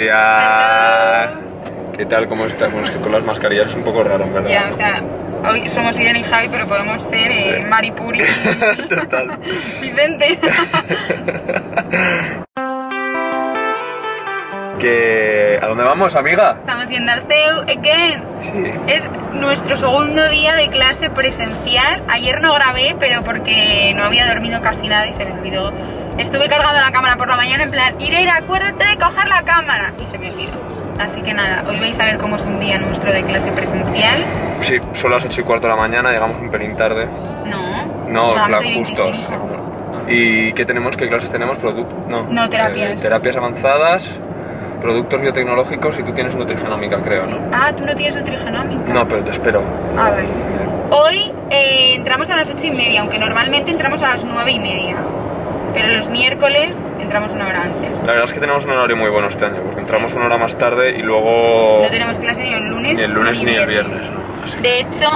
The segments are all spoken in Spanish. Cintia. Hello. ¿Qué tal? ¿Cómo estás? Bueno, es que con las mascarillas es un poco raro, ¿verdad? Ya, o sea, hoy somos Irene y Javi, pero podemos ser Maripuri y... Total. Vicente. ¿A dónde vamos, amiga? Estamos yendo al CEU again. Sí. Es nuestro segundo día de clase presencial. Ayer no grabé, pero porque no había dormido casi nada y se me olvidó. Estuve cargando la cámara por la mañana en plan, Irene, acuérdate de coger la cámara. Y se me olvidó. Así que nada, hoy vais a ver cómo es un día nuestro de clase presencial. Sí, son las 8:15 de la mañana, llegamos un pelín tarde. No, claro, justos. 25. ¿Y qué tenemos? ¿Qué clases tenemos? Terapias. Terapias avanzadas, productos biotecnológicos y tú tienes nutrigenómica, creo. Sí. ¿No? Ah, tú no tienes nutrigenómica. No, pero te espero. A ver. Hoy entramos a las 8:30, aunque normalmente entramos a las 9:30. Pero los miércoles entramos una hora antes. La verdad es que tenemos un horario muy bueno este año, porque entramos una hora más tarde y luego... No tenemos clase ni el lunes ni el lunes ni el viernes. De hecho,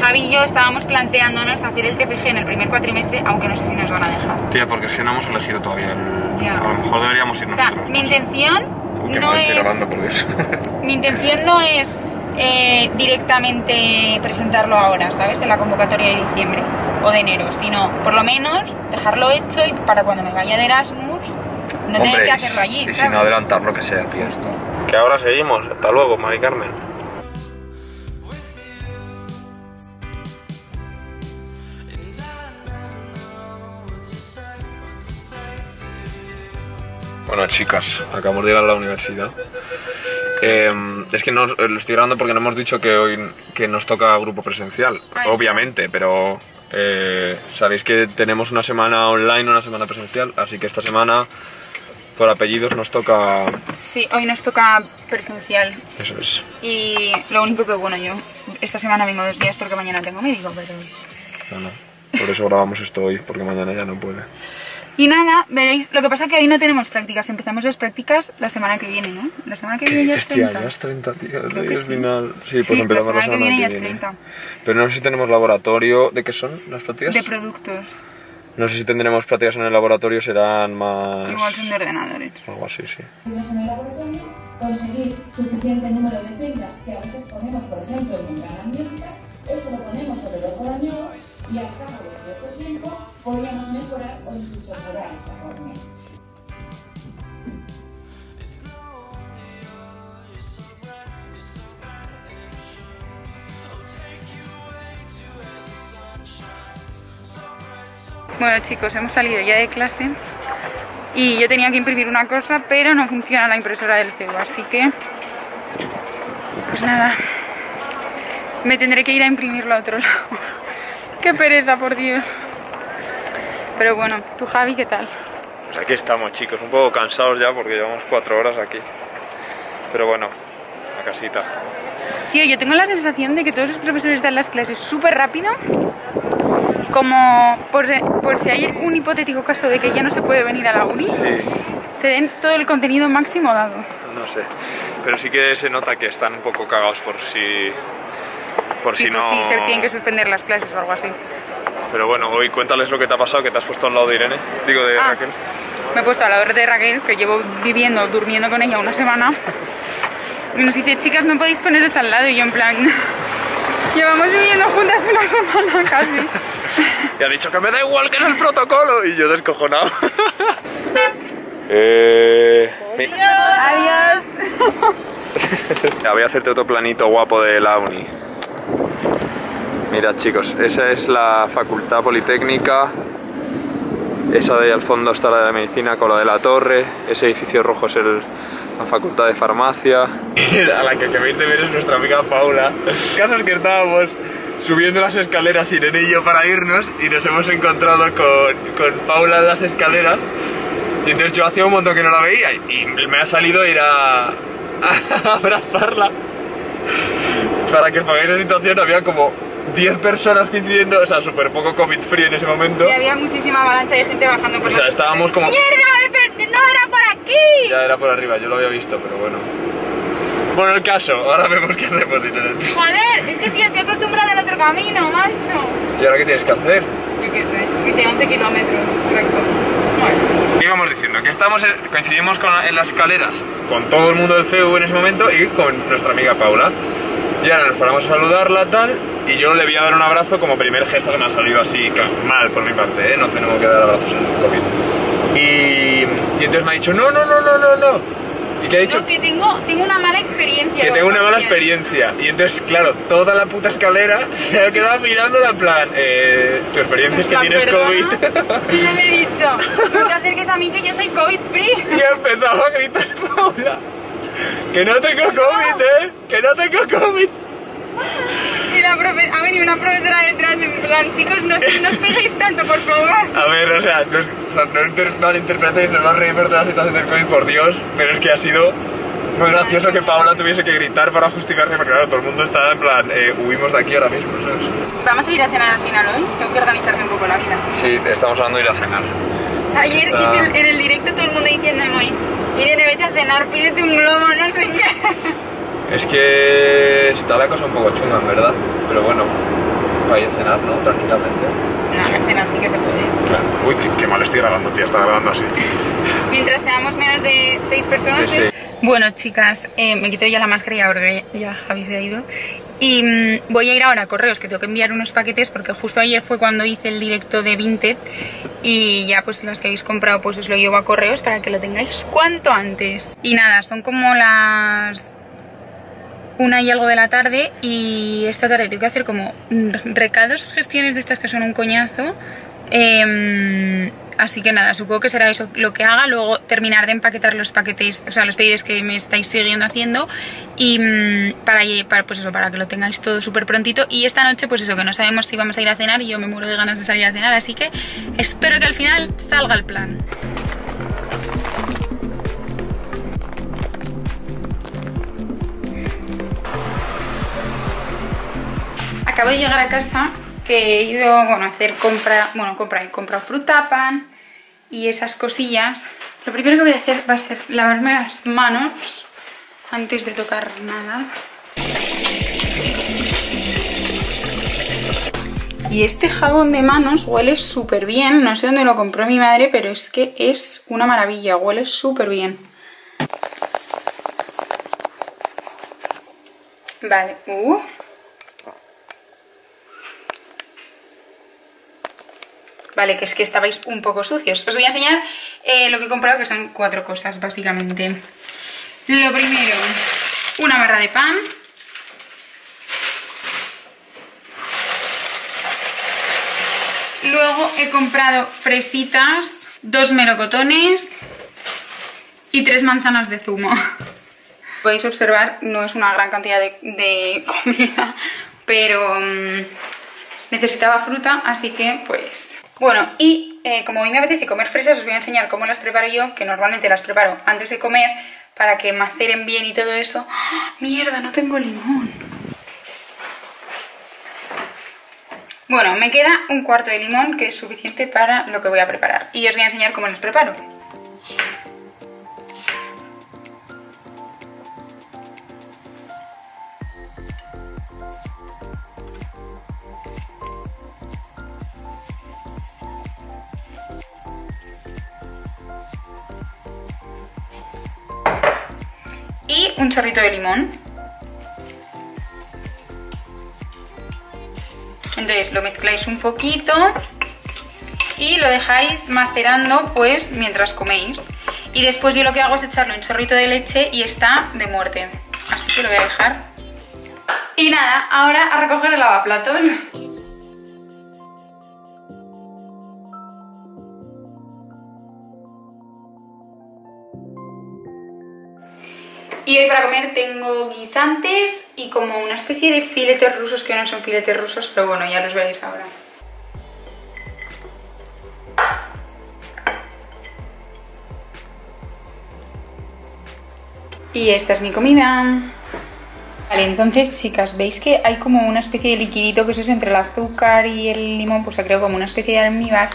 Javi y yo estábamos planteándonos hacer el TFG en el primer cuatrimestre, aunque no sé si nos van a dejar. Tía, porque si no hemos elegido todavía el... Yeah. A lo mejor deberíamos ir nosotros. O sea, mi intención no es directamente presentarlo ahora, ¿sabes? En la convocatoria de diciembre o de enero, sino por lo menos dejarlo hecho y para cuando me vaya de Erasmus no tener que hacerlo allí, ¿sabes? Y si no, adelantar lo que sea, tío, esto. Que ahora seguimos. Hasta luego, Mari Carmen. Bueno, chicas, acabamos de llegar a la universidad. Es que no lo estoy grabando porque no hemos dicho que hoy que nos toca grupo presencial, obviamente, pero sabéis que tenemos una semana online, una semana presencial, así que esta semana por apellidos nos toca... Sí, hoy nos toca presencial. Eso es. Y lo único que, bueno, yo esta semana vengo 2 días porque mañana tengo médico, pero... No, por eso grabamos esto hoy, porque mañana ya no puede. Y nada, veréis, lo que pasa es que hoy no tenemos prácticas, empezamos las prácticas la semana que viene, ¿no? La semana que viene ya es 30. Hostia, ya es 30, tío, es final. Sí, pues empezamos la semana que viene ya es 30. Pero no sé si tenemos laboratorio, ¿de qué son las prácticas? De productos. No sé si tendremos prácticas en el laboratorio, serán más... Igual son de ordenadores. Algo así, sí. En el laboratorio, conseguir suficiente número de cintas que a veces ponemos, por ejemplo, en membrana amniótica, eso lo ponemos sobre los dañados y al cabo de cierto tiempo podíamos mejorar o incluso curar esta forma. Bueno, chicos, hemos salido ya de clase y yo tenía que imprimir una cosa, pero no funciona la impresora del CEU, así que pues nada, me tendré que ir a imprimirlo a otro lado. ¡Qué pereza, por Dios! Pero bueno, tú, Javi, ¿qué tal? Pues aquí estamos, chicos, un poco cansados ya porque llevamos 4 horas aquí. Pero bueno, a casita. Tío, yo tengo la sensación de que todos los profesores dan las clases súper rápido, como por si hay un hipotético caso de que ya no se puede venir a la uni, sí, se den todo el contenido máximo dado. No sé, pero sí que se nota que están un poco cagados por si no... Sí, se tienen que suspender las clases o algo así. Pero bueno, hoy cuéntales lo que te ha pasado, que te has puesto al lado de Irene, digo de Raquel. Me he puesto al lado de Raquel, que llevo durmiendo con ella una semana. Y nos dice, chicas, no podéis poneros al lado, y yo en plan... Llevamos viviendo juntas una semana casi. Y ha dicho que me da igual que en el protocolo, y yo descojonado. Adiós. Ya, voy a hacerte otro planito guapo de la uni. Mirad, chicos, esa es la Facultad Politécnica, esa de ahí al fondo está la de la Medicina con la de la Torre, ese edificio rojo es la Facultad de Farmacia. A la que acabéis de ver es nuestra amiga Paula. Casos que estábamos subiendo las escaleras Irene y yo para irnos y nos hemos encontrado con Paula en las escaleras y entonces yo hacía un montón que no la veía y me ha salido ir a abrazarla. Para que os pongáis la situación había como 10 personas coincidiendo, o sea, súper poco COVID free en ese momento. Sí, había muchísima avalancha de gente bajando por... O sea, estábamos como... ¡Mierda! ¡No era por aquí! Ya era por arriba, yo lo había visto, pero bueno. Bueno, el caso, ahora vemos qué hacemos. Joder, es que tío, estoy acostumbrada al otro camino, macho. ¿Y ahora qué tienes que hacer? Yo qué sé, hice 11 kilómetros, correcto. Bueno. íbamos diciendo que coincidimos en las escaleras con todo el mundo del CEU en ese momento y con nuestra amiga Paula. Y ahora nos paramos a saludarla tal, y yo le voy a dar un abrazo como primer gesto que me ha salido así mal por mi parte, ¿eh? No tenemos que dar abrazos en el COVID. Y entonces me ha dicho, no. ¿Y qué ha dicho? No, que tengo una mala experiencia. Que tengo una mala experiencia. Y entonces, claro, toda la puta escalera se ha quedado mirándola en plan, tu experiencia es que tienes COVID. Y yo le he dicho, no te acerques a mí que yo soy COVID free. Y ha empezado a gritar Paula. Que no tengo COVID, que no tengo COVID. Y ha venido una profesora detrás en plan, chicos, no os peguéis tanto, por favor. A ver, o sea, no malinterpretéis, no os reímos de la situación del COVID, por Dios, pero es que ha sido muy gracioso que Paula tuviese que gritar para justificarse, porque claro, todo el mundo estaba en plan, huimos de aquí ahora mismo, ¿sabes? Vamos a ir a cenar al final hoy, tengo que organizarme un poco la vida. Sí, estamos hablando de ir a cenar. Ayer en el directo todo el mundo diciéndome hoy, Irene, vete a cenar, pídete un globo, no sé qué. Es que está la cosa un poco chunga, en verdad. Pero bueno, para ir a cenar, ¿no? Tranquilamente. No, que cenar sí que se puede. Claro. Uy, qué mal estoy grabando, tía, está grabando así. Mientras seamos menos de 6 personas. Sí. Bueno, chicas, me quito ya la máscara porque ya Javi se ha ido. Y voy a ir ahora a Correos, que tengo que enviar unos paquetes, porque justo ayer fue cuando hice el directo de Vinted. Y ya pues las que habéis comprado pues os lo llevo a Correos para que lo tengáis cuanto antes. Y nada, son como las 1 y algo de la tarde. Y esta tarde tengo que hacer como recados, gestiones de estas que son un coñazo. Así que nada, supongo que será eso lo que haga. Luego terminar de empaquetar los paquetes, o sea, los pedidos que me estáis siguiendo haciendo. Y pues eso, para que lo tengáis todo súper prontito. Y esta noche, pues eso, que no sabemos si vamos a ir a cenar. Y yo me muero de ganas de salir a cenar, así que espero que al final salga el plan. Acabo de llegar a casa, que he ido, bueno, a hacer compra, he comprado fruta, pan y esas cosillas. Lo primero que voy a hacer va a ser lavarme las manos antes de tocar nada. Y este jabón de manos huele súper bien, no sé dónde lo compró mi madre, pero es que es una maravilla, huele súper bien. Vale, Vale, que es que estabais un poco sucios. Os voy a enseñar lo que he comprado, que son 4 cosas, básicamente. Lo primero, una barra de pan. Luego he comprado fresitas, 2 melocotones y 3 manzanas de zumo. Podéis observar, no es una gran cantidad de comida, pero necesitaba fruta, así que pues... Bueno, y como hoy me apetece comer fresas, os voy a enseñar cómo las preparo yo, que normalmente las preparo antes de comer para que maceren bien y todo eso. ¡Ah, mierda, no tengo limón! Bueno, me queda un cuarto de limón, que es suficiente para lo que voy a preparar. Y os voy a enseñar cómo las preparo. Y un chorrito de limón. Entonces lo mezcláis un poquito y lo dejáis macerando pues mientras coméis. Y después yo lo que hago es echarle un chorrito de leche y está de muerte. Así que lo voy a dejar. Y nada, ahora a recoger el lavaplatos. Y hoy para comer tengo guisantes y como una especie de filetes rusos, que no son filetes rusos, pero bueno, ya los veréis ahora. Y esta es mi comida. Vale, entonces, chicas, veis que hay como una especie de liquidito, que eso es entre el azúcar y el limón, pues ha creado como una especie de almíbar.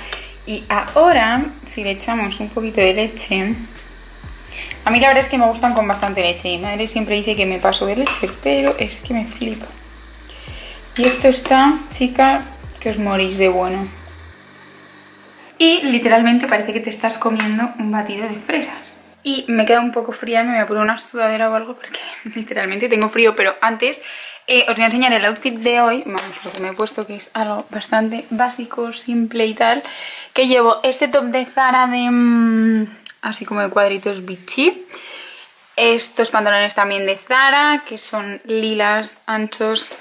Y ahora, si le echamos un poquito de leche... A mí la verdad es que me gustan con bastante leche. Mi madre siempre dice que me paso de leche, pero es que me flipa. Y esto está, chicas, que os morís de bueno. y literalmente parece que te estás comiendo un batido de fresas. Y me queda un poco fría, me voy a poner una sudadera o algo porque literalmente tengo frío. Pero antes os voy a enseñar el outfit de hoy, vamos, lo que me he puesto, que es algo bastante básico, simple y tal. Que llevo este top de Zara de así como de cuadritos bichi. Estos pantalones también de Zara, que son lilas, anchos.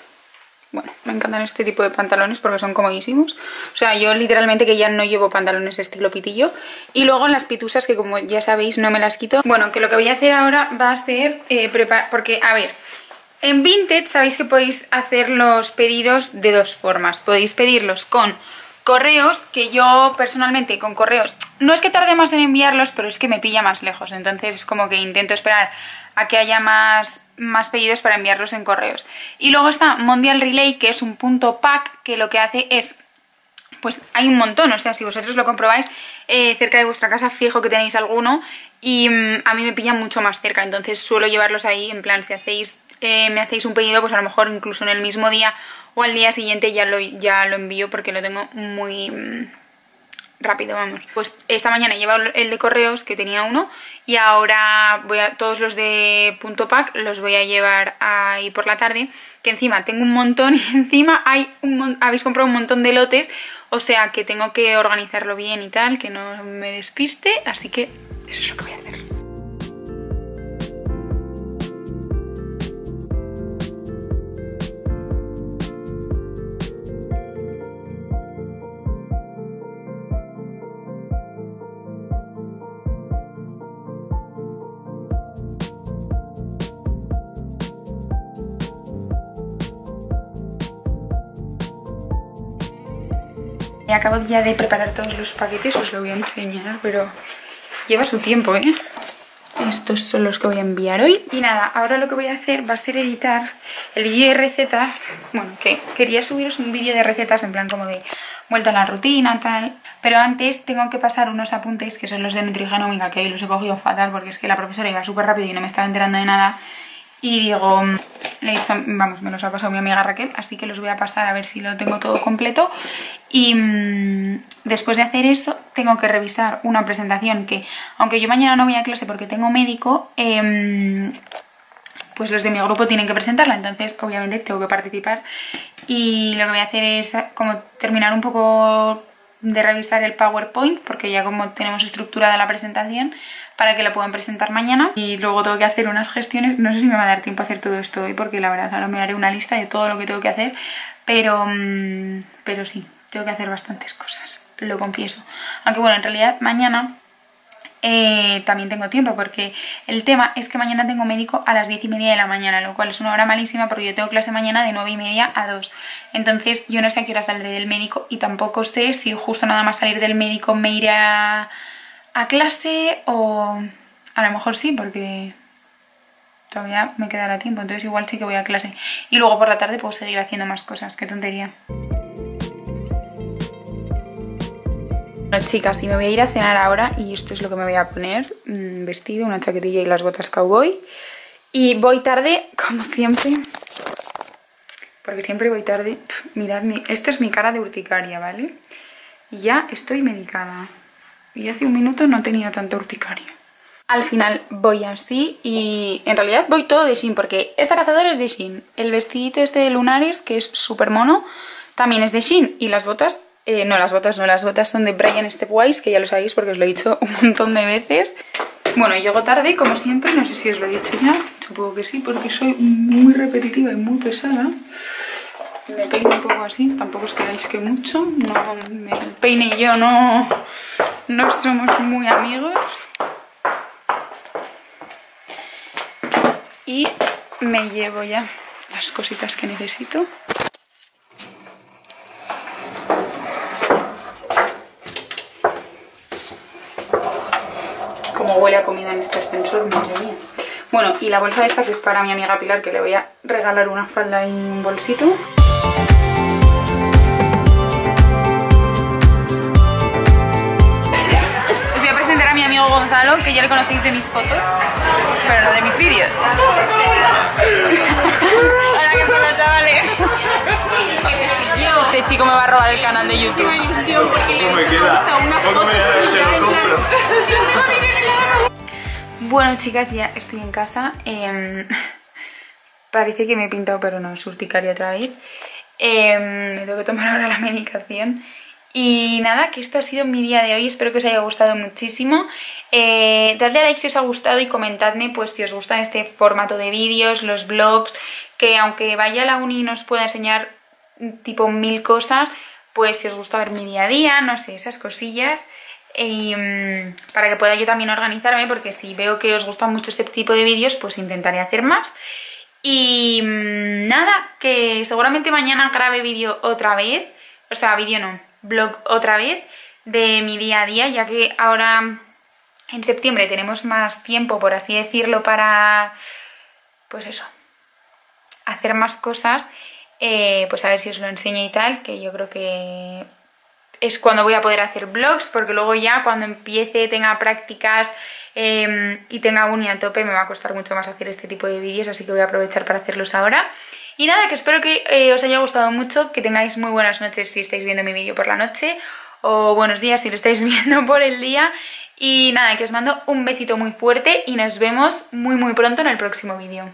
Bueno, me encantan este tipo de pantalones porque son comodísimos. O sea, yo literalmente que ya no llevo pantalones estilo pitillo. Y luego las pitusas, que como ya sabéis no me las quito. Bueno, que lo que voy a hacer ahora va a ser preparar... Porque, a ver, en Vinted sabéis que podéis hacer los pedidos de dos formas. Podéis pedirlos con Correos, que yo personalmente con Correos... No es que tarde más en enviarlos, pero es que me pilla más lejos. Entonces es como que intento esperar a que haya más pedidos para enviarlos en Correos. Y luego está Mondial Relay, que es un punto pack, que lo que hace es, pues hay un montón, o sea, si vosotros lo comprobáis cerca de vuestra casa, fijo que tenéis alguno, y a mí me pillan mucho más cerca, entonces suelo llevarlos ahí, en plan, si hacéis me hacéis un pedido, pues a lo mejor incluso en el mismo día o al día siguiente ya lo envío, porque lo tengo muy rápido, vamos. Pues esta mañana he llevado el de Correos, que tenía uno, y ahora voy a todos los de punto pack los voy a llevar ahí por la tarde, que encima tengo un montón y encima habéis comprado un montón de lotes, o sea que tengo que organizarlo bien y tal, que no me despiste, así que eso es lo que voy a hacer. Acabo ya de preparar todos los paquetes, os lo voy a enseñar, pero lleva su tiempo, ¿eh? Estos son los que voy a enviar hoy. Y nada, ahora lo que voy a hacer va a ser editar el vídeo de recetas. Bueno, que quería subiros un vídeo de recetas en plan como de vuelta a la rutina, tal. Pero antes tengo que pasar unos apuntes, que son los de nutrigenómica, que hoy los he cogido fatal porque es que la profesora iba súper rápido y no me estaba enterando de nada. Y digo, le he dicho, vamos, me los ha pasado mi amiga Raquel, así que los voy a pasar a ver si lo tengo todo completo. Y después de hacer eso tengo que revisar una presentación que, aunque yo mañana no voy a clase porque tengo médico, pues los de mi grupo tienen que presentarla, entonces obviamente tengo que participar. Y lo que voy a hacer es como terminar un poco de revisar el PowerPoint, porque ya como tenemos estructurada la presentación, para que la puedan presentar mañana. Y luego tengo que hacer unas gestiones, no sé si me va a dar tiempo a hacer todo esto hoy, porque la verdad ahora me haré una lista de todo lo que tengo que hacer, pero sí, tengo que hacer bastantes cosas, lo confieso. Aunque bueno, en realidad mañana también tengo tiempo, porque el tema es que mañana tengo médico a las 10:30 de la mañana, lo cual es una hora malísima porque yo tengo clase mañana de 9:30 a 2. Entonces yo no sé a qué hora saldré del médico y tampoco sé si justo nada más salir del médico me iré a clase, o a lo mejor sí, porque todavía me quedará tiempo, entonces igual sí que voy a clase. Y luego por la tarde puedo seguir haciendo más cosas, qué tontería. Bueno, chicas, y me voy a ir a cenar ahora y esto es lo que me voy a poner, vestido, una chaquetilla y las botas cowboy. Y voy tarde, como siempre, porque siempre voy tarde. Mirad, esto es mi cara de urticaria, ¿vale? Ya estoy medicada y hace un minuto no tenía tanta urticaria. Al final voy así y en realidad voy todo de Shein, porque esta cazadora es de Shein, el vestidito este de lunares, que es súper mono, también es de Shein, y las botas, las botas son de Brian Stepwise, que ya lo sabéis porque os lo he dicho un montón de veces. Bueno, llego tarde como siempre, no sé si os lo he dicho ya, supongo que sí, porque soy muy repetitiva y muy pesada. Me peino un poco así, tampoco os queráis que mucho, no, el peine y yo no somos muy amigos. Y me llevo ya las cositas que necesito. Como huele a comida en este ascensor, madre mía. Bueno, y la bolsa esta, que es para mi amiga Pilar, que le voy a regalar una falda y un bolsito. Gonzalo, que ya le conocéis de mis fotos, pero no de mis vídeos. Hola, ¿qué pasa, chavales? que te siguió. Este chico me va a robar el canal de YouTube. Es una ilusión porque le gusta una foto suya. Bueno, chicas, ya estoy en casa. Parece que me he pintado, pero no, es urticaria otra vez. Me tengo que tomar ahora la medicación. Y nada, que esto ha sido mi día de hoy. Espero que os haya gustado muchísimo. Dadle a like si os ha gustado y comentadme pues si os gusta este formato de vídeos, los vlogs, que aunque vaya a la uni y nos pueda enseñar tipo 1000 cosas, pues si os gusta ver mi día a día, no sé, esas cosillas. Y para que pueda yo también organizarme, porque si veo que os gusta mucho este tipo de vídeos, pues intentaré hacer más. Y nada, que seguramente mañana grabe vídeo otra vez, o sea, vídeo no, vlog otra vez de mi día a día, ya que ahora en septiembre tenemos más tiempo, por así decirlo, para, pues eso, hacer más cosas, pues a ver si os lo enseño y tal, que yo creo que es cuando voy a poder hacer vlogs, porque luego ya cuando empiece, tenga prácticas y tenga uni a tope, me va a costar mucho más hacer este tipo de vídeos, así que voy a aprovechar para hacerlos ahora. Y nada, que espero que os haya gustado mucho, que tengáis muy buenas noches si estáis viendo mi vídeo por la noche, o buenos días si lo estáis viendo por el día. Y nada, que os mando un besito muy fuerte y nos vemos muy muy pronto en el próximo vídeo.